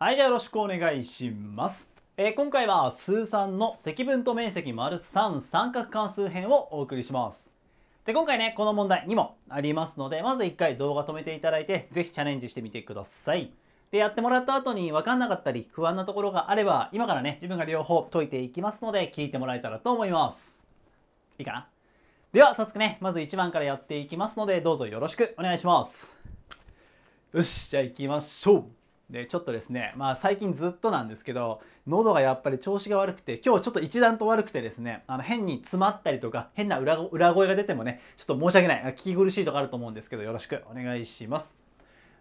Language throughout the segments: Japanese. はい、じゃあよろしくお願いします。今回は数3の積分と面積 ③ 三角関数編をお送りします。で、今回ね、この問題2問ありますので、まず1回動画止めていただいて、ぜひチャレンジしてみてください。で、やってもらった後に分かんなかったり、不安なところがあれば、今からね、自分が両方解いていきますので、聞いてもらえたらと思います。いいかな？では、早速ね、まず1番からやっていきますので、どうぞよろしくお願いします。よし、じゃあ行きましょう。でちょっとですね、まあ最近ずっとなんですけど、喉がやっぱり調子が悪くて、今日ちょっと一段と悪くてですね、変に詰まったりとか、変な裏声が出てもね、ちょっと申し訳ない、聞き苦しいとかあると思うんですけど、よろしくお願いします。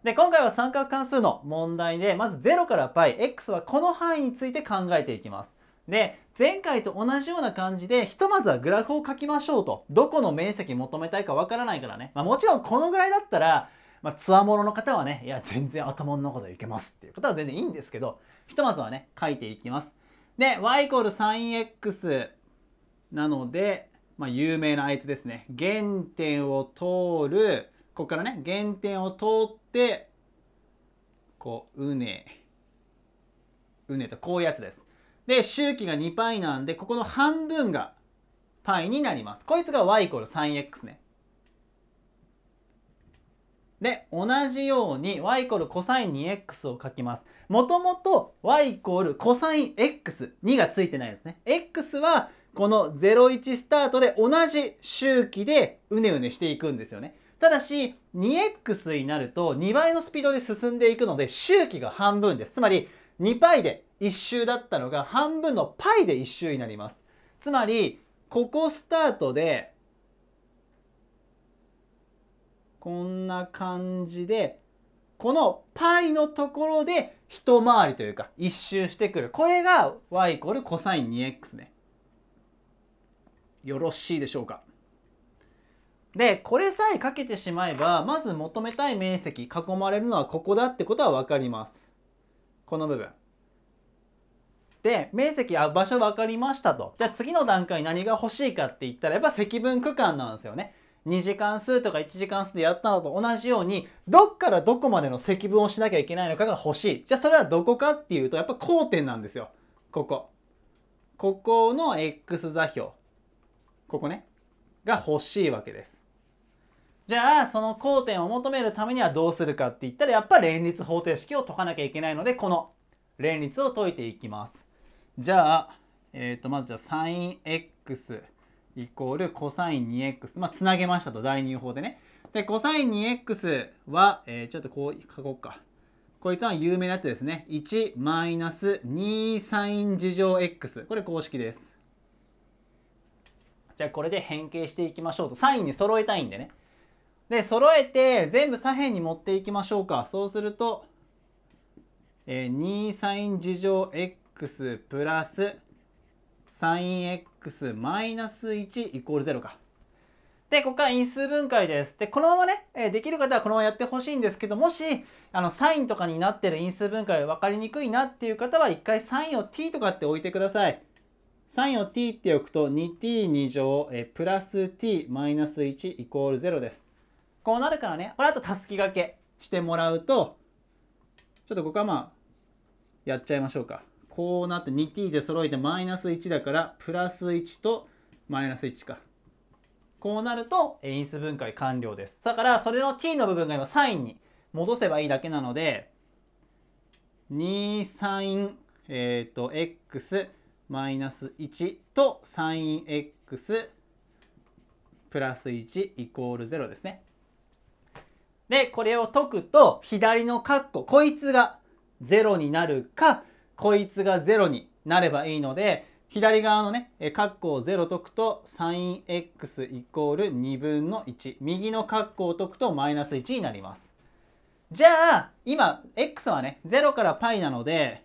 で、今回は三角関数の問題で、まず0から π、x はこの範囲について考えていきます。で、前回と同じような感じで、ひとまずはグラフを書きましょうと。どこの面積求めたいかわからないからね。まあもちろんこのぐらいだったら、まあ、つわものの方はね、いや、全然頭の中でいけますっていう方は全然いいんですけど、ひとまずはね、書いていきます。で、y=sinx なので、まあ、有名なあいつですね。原点を通る、ここからね、原点を通って、こう、うねとこういうやつです。で、周期が 2π なんで、ここの半分が π になります。こいつが y=sinx ね。で、同じように y=cos2x を書きます。もともと y=cos2x2 がついてないですね。x はこの01スタートで同じ周期でうねうねしていくんですよね。ただし 2x になると2倍のスピードで進んでいくので周期が半分です。つまり 2π で1周だったのが半分の π で1周になります。つまりここスタートでこんな感じで、この π のところで一回りというか一周してくる。これが y=cos2x ね。よろしいでしょうか。で、これさえかけてしまえば、まず求めたい面積、囲まれるのはここだってことはわかります。この部分。で、面積、場所分かりましたと。じゃあ次の段階何が欲しいかって言ったら、やっぱ積分区間なんですよね。2次関数とか1次関数でやったのと同じように、どっからどこまでの積分をしなきゃいけないのかが欲しい。じゃあそれはどこかっていうと、やっぱ交点なんですよ。ここ。ここの x 座標。ここね。が欲しいわけです。じゃあ、その交点を求めるためにはどうするかって言ったら、やっぱ連立方程式を解かなきゃいけないので、この連立を解いていきます。じゃあ、まずじゃあ sinx。イコール cos2x。まあ、つなげましたと、代入法でね。で、cos2x は、ちょっとこう書こうか。こいつは有名なやつですね。1 2sin 事乗 x。これ公式です。じゃあ、これで変形していきましょうと。サインに揃えたいんでね。で、揃えて、全部左辺に持っていきましょうか。そうすると、2sin 事乗 x プラス、sinx マイナス1イコール0か。で、ここから因数分解です。で、このままね、できる方はこのままやってほしいんですけど、もし、サインとかになってる因数分解分かりにくいなっていう方は、一回サインを t とかって置いてください。サインを t って置くと、2t2 乗、プラス t マイナス1イコール0です。こうなるからね、これあとたすき掛けしてもらうと、ちょっとここはまあ、やっちゃいましょうか。こうなって 2t で揃えてマイナス1だからプラス1とマイナス1か。こうなると因数分解完了です。だからそれの t の部分が今サインに戻せばいいだけなので 2sin x マイナス1と sin x プラス1イコール0ですね。で、これを解くと左のカッコ、こいつが0になるか、こいつが0になればいいので、左側のね、括弧を0解くと sinx イコール2分の1。右の括弧を解くとマイナス1になります。じゃあ、今、x はね、0から π なので、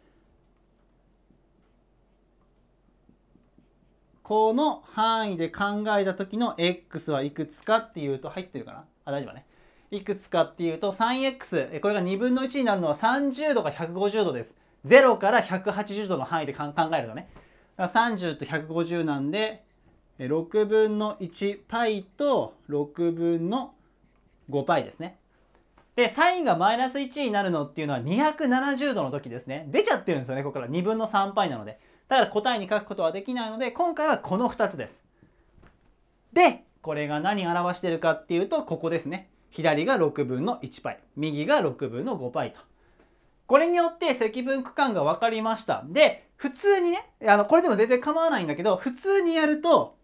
この範囲で考えた時の x はいくつかっていうと、入ってるかな？あ、大丈夫ね。いくつかっていうと、3x、これが2分の1になるのは30度か150度です。0から180度の範囲で考えるとね。30と150なんで、6分の 1π と6分の 5π ですね。で、サインがマイナス1になるのっていうのは270度の時ですね。出ちゃってるんですよね、ここから2分の3パイなので。だから答えに書くことはできないので、今回はこの2つです。で、これが何表してるかっていうと、ここですね。左が6分の1パイ、右が6分の5パイと。これによって積分区間が分かりました。で、普通にね、これでも全然構わないんだけど、普通にやると、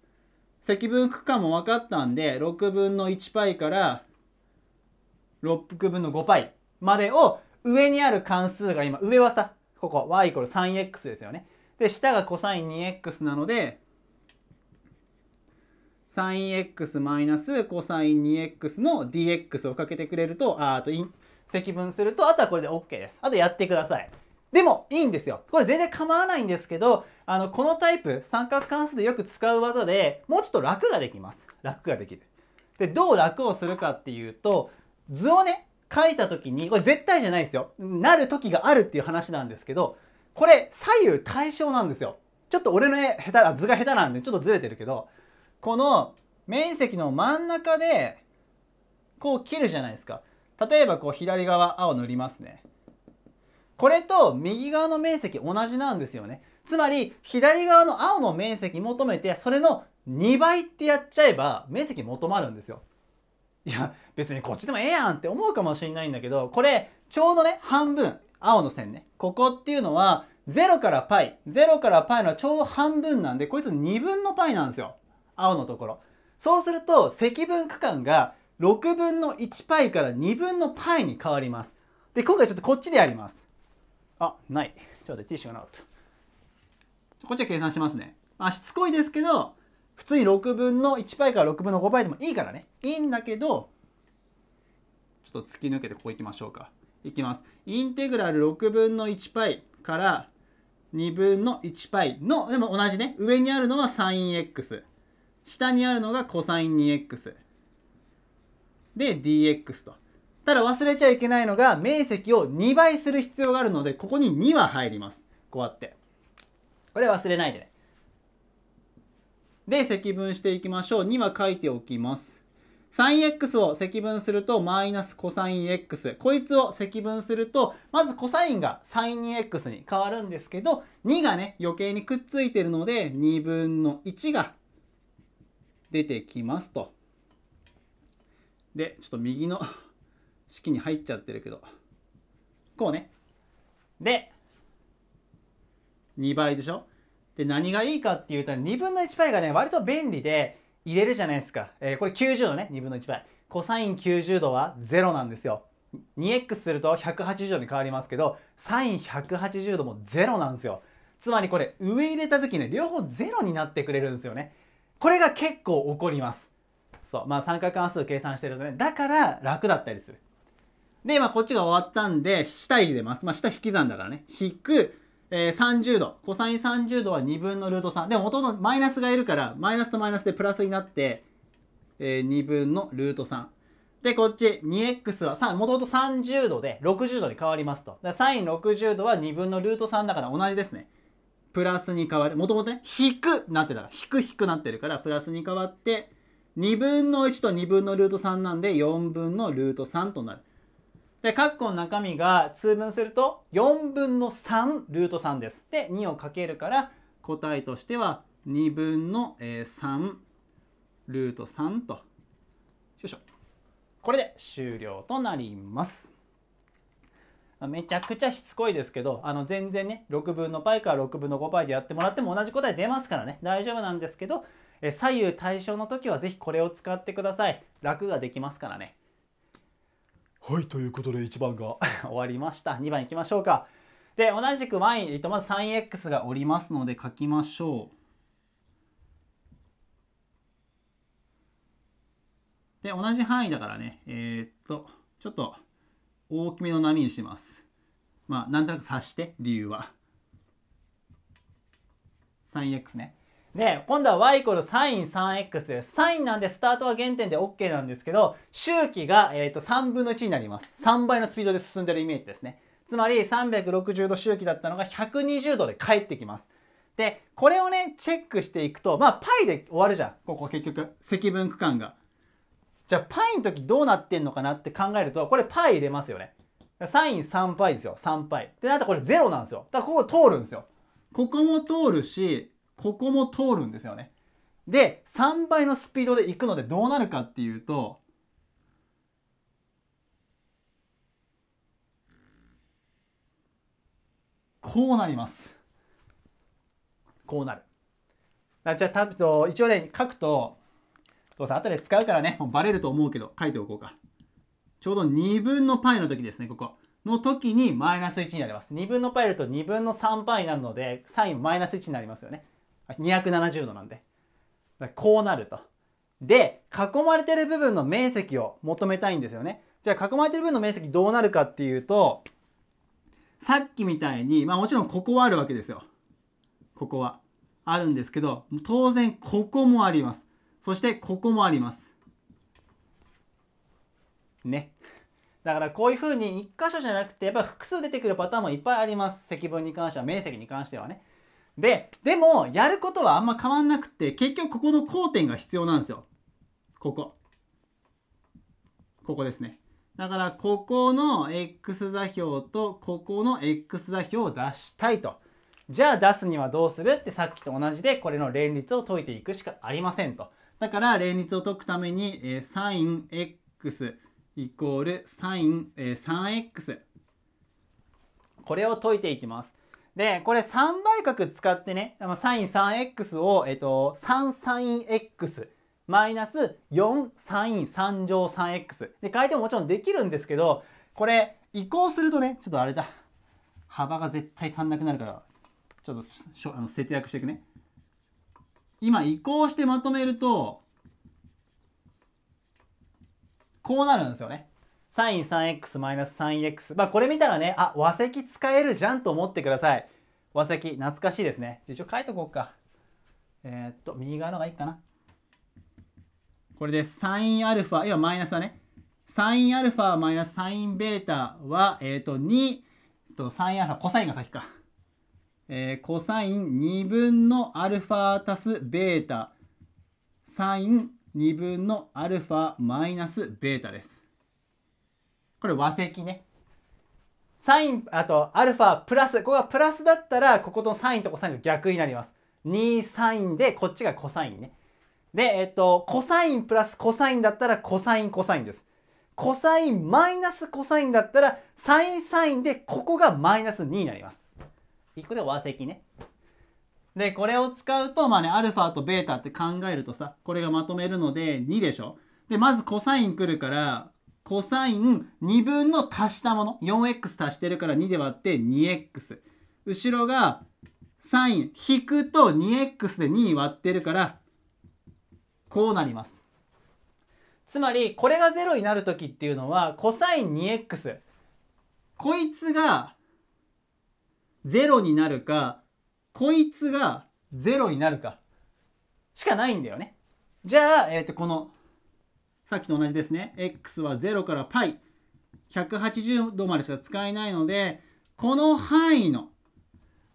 積分区間も分かったんで、6分の1パイから6分の5パイまでを上にある関数が今、上はさ、ここ y=3x ですよね。で、下が cos2x なので、sin(x) マイナス cos2x の dx をかけてくれると、積分すると、あとはこれで OK です。あとやってください。でもいいんですよ。これ全然構わないんですけど、このタイプ、三角関数でよく使う技でもうちょっと楽ができます。楽ができる。で、どう楽をするかっていうと、図をね、書いた時に、これ絶対じゃないですよ。なる時があるっていう話なんですけど、これ左右対称なんですよ。ちょっと俺の図が下手なんでちょっとずれてるけど、この面積の真ん中でこう切るじゃないですか。例えばこう左側青塗りますね。これと右側の面積同じなんですよね。つまり左側の青の面積求めてそれの2倍ってやっちゃえば面積求まるんですよ。いや別にこっちでもええやんって思うかもしれないんだけど、これちょうどね半分青の線ね、ここっていうのは0から π0 から π のちょうど半分なんで、こいつ2分の π なんですよ、青のところ。そうすると積分区間が6分の1パイから2分のパイに変わります。で、今回ちょっとこっちでやります。あ、ない。ちょっとティッシュがなかった。こっちは計算しますね。しつこいですけど、普通に6分の1パイから6分の5パイでもいいからね。いいんだけど、ちょっと突き抜けてここ行きましょうか。いきます。インテグラル6分の1パイから2分の1パイの、でも同じね。上にあるのは sin(x)。下にあるのが cos2x。で dx と。ただ忘れちゃいけないのが面積を2倍する必要があるので、ここに2は入ります。こうやって。これ忘れないでね。で、積分していきましょう。2は書いておきます。sin(x) を積分するとマイナス cos2x。こいつを積分すると、まず cos が sin2x に変わるんですけど、2がね、余計にくっついてるので、2分の1が出てきますと。で、ちょっと右の式に入っちゃってるけど、こうね。で、2倍でしょ。で、何がいいかっていうと、2分の1パイがね、割と便利で入れるじゃないですか。これ90度ね、2分の1パイ。コサイン90度は0なんですよ。2x すると180度に変わりますけど、サイン180度も0なんですよ。つまりこれ、上入れた時ね、両方0になってくれるんですよね。これが結構起こります。そう、三角関数計算してるとね、だから楽だったりする。で、こっちが終わったんで、下入れます。下引き算だからね。引く、30度。コサイン30度は2分のルート3。でも元々マイナスがいるから、マイナスとマイナスでプラスになって、2分のルート3。で、こっち 2x は3、元々30度で60度に変わりますと。だからサイン60度は2分のルート3だから同じですね。プラスに変わる。もともとね、引くなってたから、引くなってるから、プラスに変わって、2分の1と2分のルート3なんで4分のルート3となる。で、カッコの中身が通分すると4分の3ルート3です。で、2をかけるから答えとしては2分の3ルート3と。よいしょ。これで終了となります。めちゃくちゃしつこいですけど、全然ね、6分の π から6分の 5π でやってもらっても同じ答え出ますからね、大丈夫なんですけど、左右対称の時はぜひこれを使ってください。楽ができますからね。はい、ということで1番が終わりました。2番いきましょうか。で、同じくまず 3x がおりますので書きましょう。で、同じ範囲だからね、ちょっと大きめの波にします。なんとなく察して、理由は。3x ね。で、今度は y=sin3x です。サインなんでスタートは原点で OK なんですけど、周期が、3分の1になります。3倍のスピードで進んでるイメージですね。つまり360度周期だったのが120度で帰ってきます。で、これをね、チェックしていくと、π で終わるじゃん。ここ結局、積分区間が。じゃあパイの時どうなってんのかなって考えると、これパイ入れますよね。サイン3パイですよ、3パイ。ってなったらこれ0なんですよ。だからここ通るんですよ。ここも通るし、ここも通るんですよね。で、3倍のスピードで行くのでどうなるかっていうと、こうなります。こうなる。じゃあ、一応ね、書くと、どうせ後で使うからね、もうバレると思うけど、書いておこうか。ちょうど2分のπの時ですね、ここ。の時にマイナス1になります。2分のπやると2分の3πになるので、サインマイナス1になりますよね。270度なんで。だからこうなると。で、囲まれてる部分の面積を求めたいんですよね。じゃあ、囲まれてる部分の面積どうなるかっていうと、さっきみたいに、まあもちろんここはあるわけですよ。ここは。あるんですけど、当然ここもあります。そしてここもあります。ね。だからこういうふうに1箇所じゃなくて、やっぱ複数出てくるパターンもいっぱいあります。積分に関しては、面積に関してはね。でも、やることはあんま変わんなくて、結局ここの交点が必要なんですよ。ここ。ここですね。だから、ここの x 座標と、ここの x 座標を出したいと。じゃあ出すにはどうするってさっきと同じで、これの連立を解いていくしかありませんと。だから、連立を解くために、sin x イコール sin 3x。これを解いていきます。で、これ3倍角使ってね、sin 3x を、3sin x。マイナス4サイン3乗 3x で変えてももちろんできるんですけど、これ移行するとね、ちょっとあれだ、幅が絶対足んなくなるから、ちょっと節約していくね。今移行してまとめるとこうなるんですよね。サイン 3x マイナス 3x、 まあこれ見たらね、あ、和積使えるじゃんと思ってください。和積懐かしいですね。一応書いとこうか。右側の方がいいかな。これで sinα、要はマイナスだね。sinα マイナス sinβ は、2、sinα、コサインが先か。コサイン2分の α 足す β、sin 2分の α マイナス β です。これ和積ね。サイン、あと α プラス、ここがプラスだったら、こことサインとコサインが逆になります。2サインで、こっちがコサインね。で、コサインプラスコサインだったらコサインコサインです。コサインマイナスコサインだったらサインサインで、ここがマイナス2になります。1個で和積ね。で、これを使うと、まあね、アルファとベータって考えるとさ、これがまとめるので2でしょ。で、まずコサイン来るから、コサイン2分の足したもの、4x 足してるから2で割って2x。後ろがサイン引くと 2x で2に割ってるから、こうなります。つまりこれが0になる時っていうのは、コサイン 2x こいつが0になるか、こいつが0になるかしかないんだよね。じゃあ、このさっきと同じですね。x は0から π、 180度までしか使えないので、この範囲の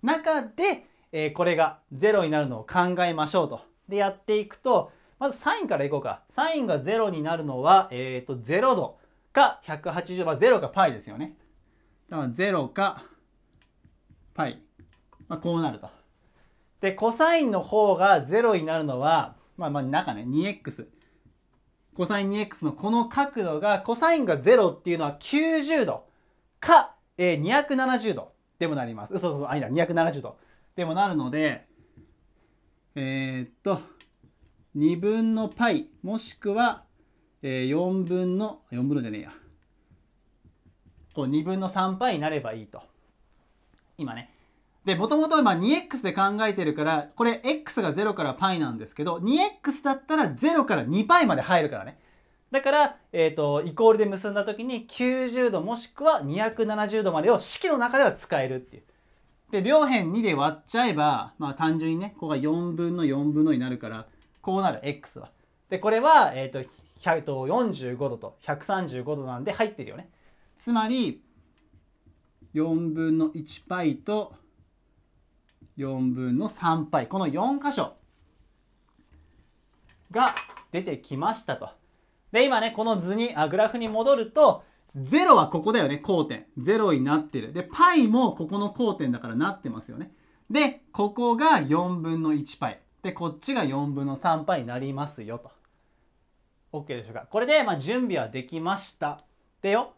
中で、これが0になるのを考えましょうと。でやっていくと、まずサインからいこうか。サインが0になるのは、0度か180、まあ、0か π ですよね。だから0か π、まあ、こうなると。で、コサインの方が0になるのは、まあ中ね、2x。コサイン 2x のこの角度が、コサインが0っていうのは90度か、270度でもなります。270度でもなるので、2分の π もしくは2分の 3π になればいいと。今ね。で、もともと今 2x で考えてるから、これ x が0から π なんですけど、2x だったら0から 2π まで入るからね。だから、イコールで結んだ時に90度もしくは270度までを式の中では使えるっていう。で、両辺2で割っちゃえば、まあ単純にね、ここが4分のになるから、こうなる、x は。で、これは、45度と135度なんで入ってるよね。つまり、4分の 1π と4分の 3π、この4箇所が出てきましたと。で、今ね、この図に、グラフに戻ると、0はここだよね、交点。0になってる。で、π もここの交点だからなってますよね。で、ここが4分の 1π。で、こっちが4分の 3π になりますよと。OK でしょうか。これで、まあ、準備はできました。でよ。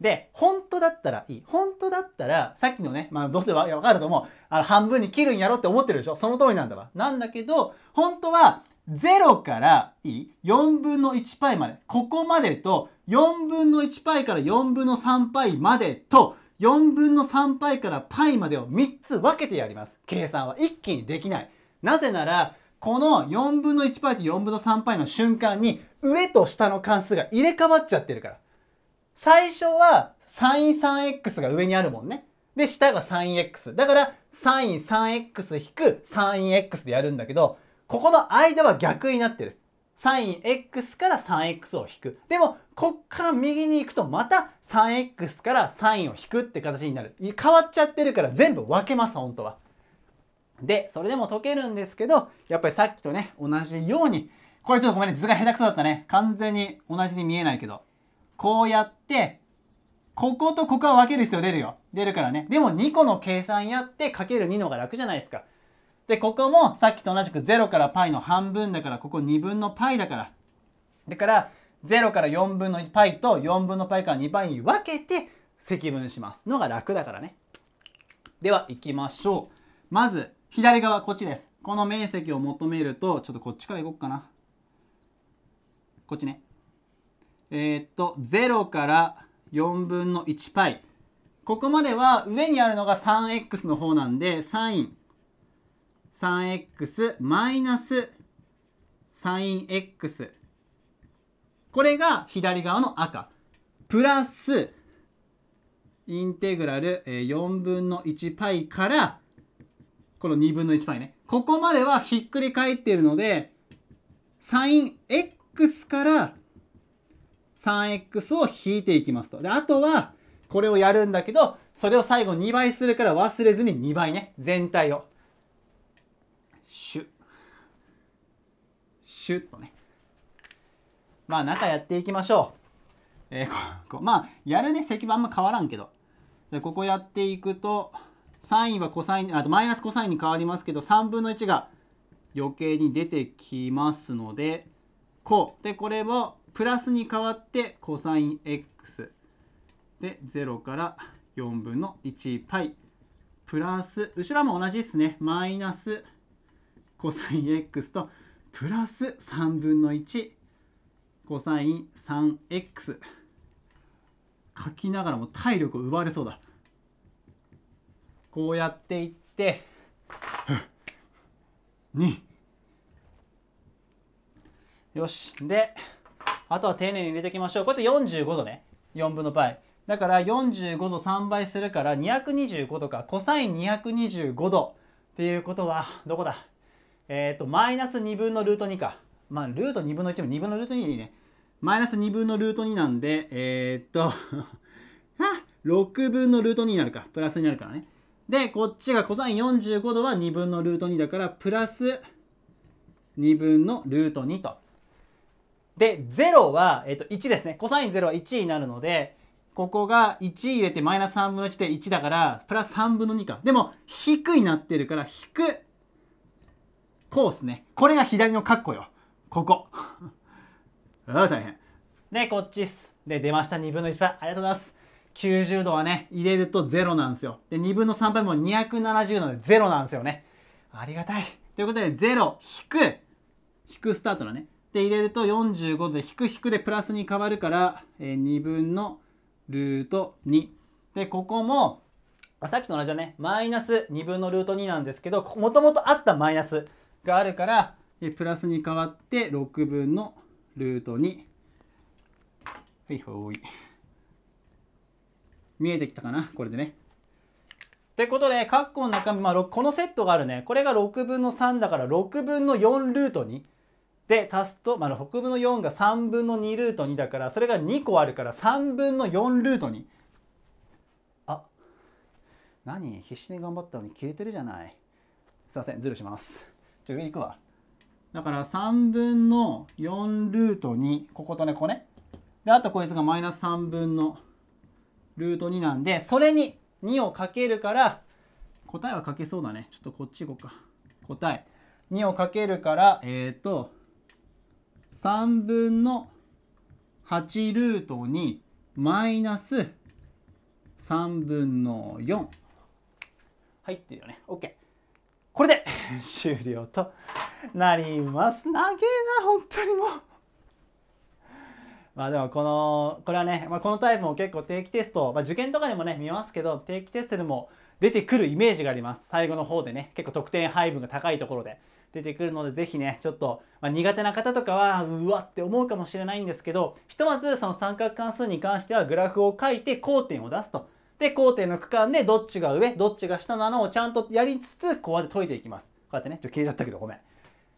で、本当だったらいい。本当だったら、さっきのね、まあ、どうせわかると思う。半分に切るんやろって思ってるでしょ。その通りなんだわ。なんだけど、本当は、0から4分の 1π まで、ここまでと、4分の 1π から4分の 3π までと、4分の 3π から π までを3つ分けてやります。計算は一気にできない。なぜなら、この4分の 1π と4分の 3π の瞬間に、上と下の関数が入れ替わっちゃってるから。最初は sin3x が上にあるもんね。で、下が sin x。だから、sin3x-3x でやるんだけど、ここの間は逆になってる。sin x から 3x を引く。でも、こっから右に行くとまた 3x から sin を引くって形になる。変わっちゃってるから全部分けます、本当は。で、それでも解けるんですけど、やっぱりさっきとね、同じように、これちょっとごめんね、図が下手くそだったね。完全に同じに見えないけど。こうやって、こことここは分ける必要出るよ。出るからね。でも2個の計算やってかける2の方が楽じゃないですか。で、ここもさっきと同じく0から π の半分だから、ここ2分の π だから。だから、0から4分の π と4分の π から 2π に分けて積分しますのが楽だからね。では、行きましょう。まず、左側こっちです。この面積を求めると、ちょっとこっちから行こうかな。こっちね。0から4分の 1π。ここまでは上にあるのが 3x の方なんで、sin3x マイナス sin x。これが左側の赤。プラス、インテグラル4分の 1π から、この2分の 1π ね。ここまではひっくり返っているので、sin x から、3x を引いていきますと。で、あとは、これをやるんだけど、それを最後2倍するから忘れずに2倍ね。全体を。シュッとね。まあ、中やっていきましょう。まあ、やるね、積分あんま変わらんけど。で、ここやっていくと、サインはコサイン、あとマイナスコサインに変わりますけど、3分の1が余計に出てきますので、こう。で、これを、プラスに変わって、コサイン x で、0から4分の 1π。プラス、後ろも同じですね。マイナス、コサイン x と、プラス3分の1、コサイン 3x。書きながらも体力を奪われそうだ。こうやっていって、2。よし。で、あとは丁寧に入れていきましょう。これって45度ね。4分の π。だから45度3倍するから225度か。コサイン225度。っていうことは、どこだマイナス2分のルート2か。まあ、ルート2分の1も2分のルート2でいいね。マイナス2分のルート2なんで、6分のルート2になるか。プラスになるからね。で、こっちがコサイン45度は2分のルート2だから、プラス2分のルート2と。で、0は、1ですね。コサイン0は1になるので、ここが1入れてマイナス3分の1で1だから、プラス3分の2か。でも、引くになってるから、引く。こうっすね。これが左のカッコよ。ここ。大変。で、こっちっす。で、出ました。2分の1倍。ありがとうございます。90度はね、入れると0なんですよ。で、2分の3倍も270なので0なんですよね。ありがたい。ということで、0、引くスタートだね。で、入れると45度で引くでプラスに変わるから、2分のルート2。で、ここも、さっきと同じだね。マイナス2分のルート2なんですけど、もともとあったマイナスがあるから、プラスに変わって6分のルート2。はい、ほい。見えてきたかなこれでね。ってことで、カッコの中身、まあ、このセットがあるね。これが6分の3だから、6分の4ルート2。で、足すと、まあ、6分の4が3分の2ルート2だから、それが2個あるから3分の4ルート2。あ、何必死に頑張ったのに切れてるじゃない。すいません、ズルします。ちょ、上行くわ。だから3分の4ルート2、こことね、ここね。で、あとこいつがマイナス3分のルート2なんで、それに2をかけるから、答えはかけそうだね。ちょっとこっち行こうか。答え。2をかけるから、3分の8ルート2マイナス3分の4。入ってるよね。OK。これで終了となります。長えな、本当にもう。まあでもこれはね、まあ、このタイプも結構定期テスト、まあ、受験とかにもね、見ますけど、定期テストでも出てくるイメージがあります。最後の方でね、結構得点配分が高いところで出てくるので、ぜひね、ちょっと、まあ、苦手な方とかは、うわって思うかもしれないんですけど、ひとまずその三角関数に関してはグラフを書いて交点を出すと。で、交点の区間でどっちが上、どっちが下なのをちゃんとやりつつ、こうやって解いていきます。こうやってね、ちょっと消えちゃったけどごめん。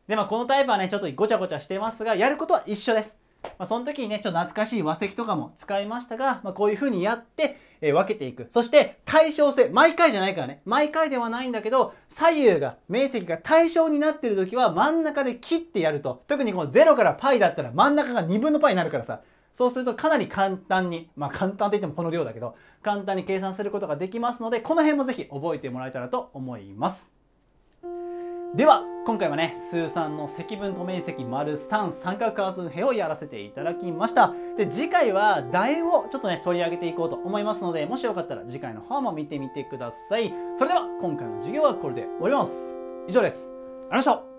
で、まあこのタイプはね、ちょっとごちゃごちゃしてますが、やることは一緒です。まあその時にね、ちょっと懐かしい和積とかも使いましたが、まあこういう風にやって、分けていく。そして、対称性。毎回じゃないからね。毎回ではないんだけど、左右が、面積が対称になってる時は真ん中で切ってやると。特にこの0からπだったら真ん中が2分のπになるからさ。そうするとかなり簡単に、まあ簡単といってもこの量だけど、簡単に計算することができますので、この辺もぜひ覚えてもらえたらと思います。では、今回はね、数3の積分と面積 ③ 三角関数編をやらせていただきました。で、次回は楕円をちょっとね、取り上げていこうと思いますので、もしよかったら次回の方も見てみてください。それでは、今回の授業はこれで終わります。以上です。ありがとうございました。